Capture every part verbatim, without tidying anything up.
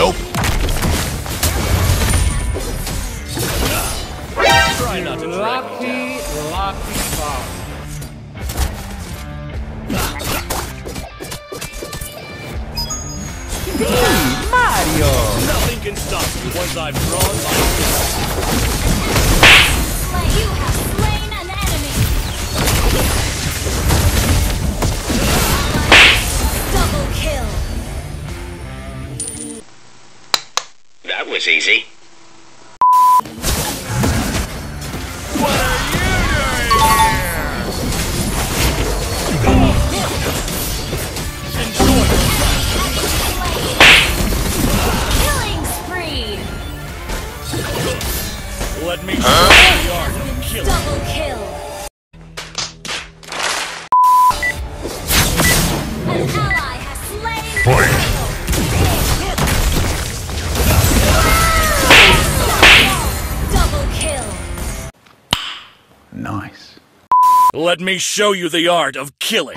Nope. Try not to drag me down. Lucky, lucky bomb. Mario! Nothing can stop me once I've drawn my sword. You have slain an enemy! Double kill! That was easy. What are you doing here? Enjoy! Let me huh? show you the art of killing. Double kill. Double kill. Nice. Let me show you the art of killing.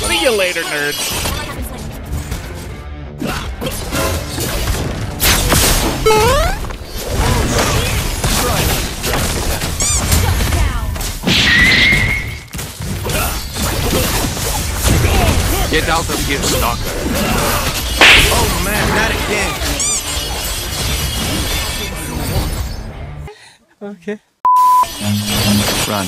See you later, nerds. Get out of here, stalker. Oh man, not again. Okay. Run.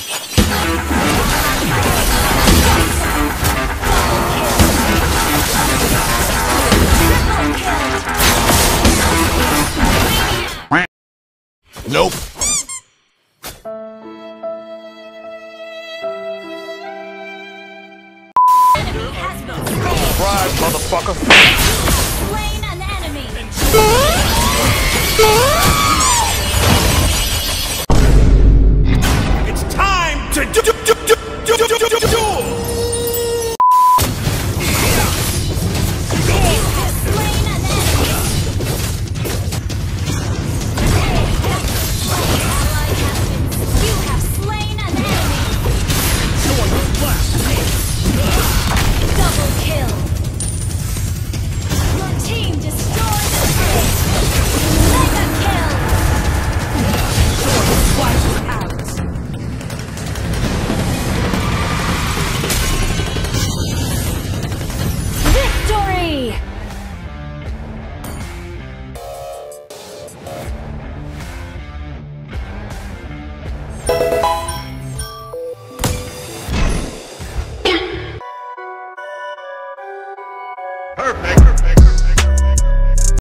Nope. Enemy has no pride, motherfucker. Slain an enemy.